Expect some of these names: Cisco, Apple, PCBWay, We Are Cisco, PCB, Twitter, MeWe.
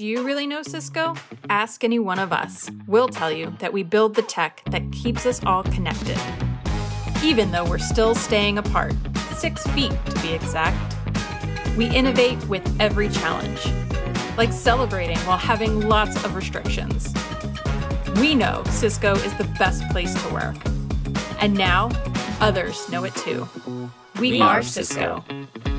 Do you really know Cisco? Ask any one of us. We'll tell you that we build the tech that keeps us all connected, even though we're still staying apart, 6 feet to be exact. We innovate with every challenge, like celebrating while having lots of restrictions. We know Cisco is the best place to work. And now, others know it too. We are Cisco.